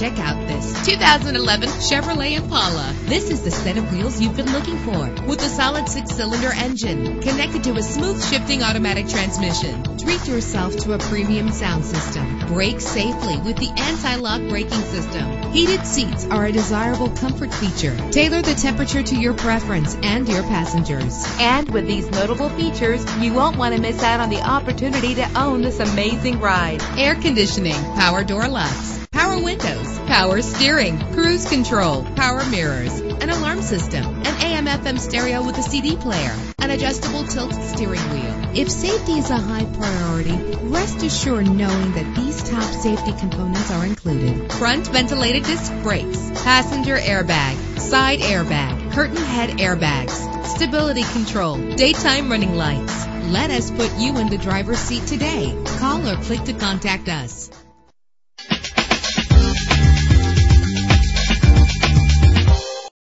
Check out this 2011 Chevrolet Impala. This is the set of wheels you've been looking for, with a solid 6-cylinder engine connected to a smooth shifting automatic transmission. Treat yourself to a premium sound system. Brake safely with the anti-lock braking system. Heated seats are a desirable comfort feature. Tailor the temperature to your preference and your passengers. And with these notable features, you won't want to miss out on the opportunity to own this amazing ride. Air conditioning, power door locks, power windows, power steering, cruise control, power mirrors, an alarm system, an AM/FM stereo with a CD player, an adjustable tilt steering wheel. If safety is a high priority, rest assured knowing that these top safety components are included: front ventilated disc brakes, passenger airbag, side airbag, curtain head airbags, stability control, daytime running lights. Let us put you in the driver's seat today. Call or click to contact us.